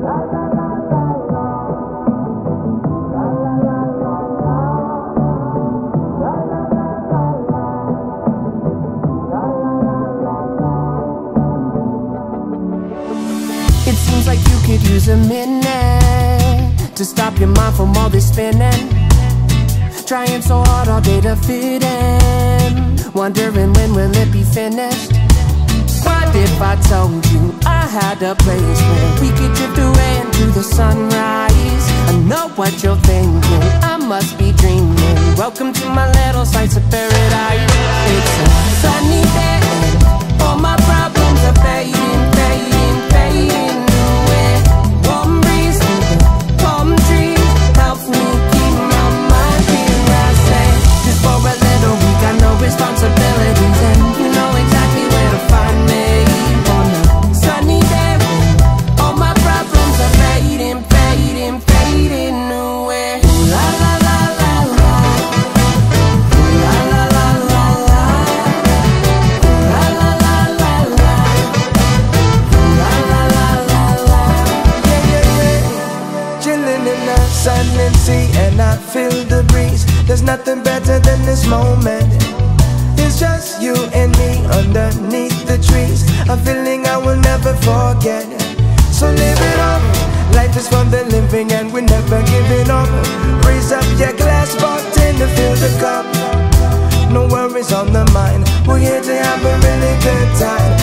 It seems like you could use a minute to stop your mind from all this spinning. Trying so hard all day to fit in, wondering when will it be finished. What if I told you I had a place where we could drift away into the sunrise? I know what you're thinking, I must be dreaming. Welcome to my little slice of paradise. It's a sunny day, all my problems are fading, fading, fading away. Warm breeze through the palm trees helps me keep my mind clear. I say, just for a little week, I know responsibilities, and you know exactly where to find me. On a sunny day, all my problems are fading, fading, fading away. Ooh, la la la la la. Ooh, la la la la la. Ooh, la la la la la. Ooh, la la la la la. Yeah, yeah, yeah. Chilling in the sun and sea, and I feel the breeze. There's nothing better than this moment. It's just you and me underneath the trees, a feeling I will never forget. So live it up, life is for the living and we're never giving up. Raise up your glass, bartender, fill the cup. No worries on the mind, we're here to have a really good time.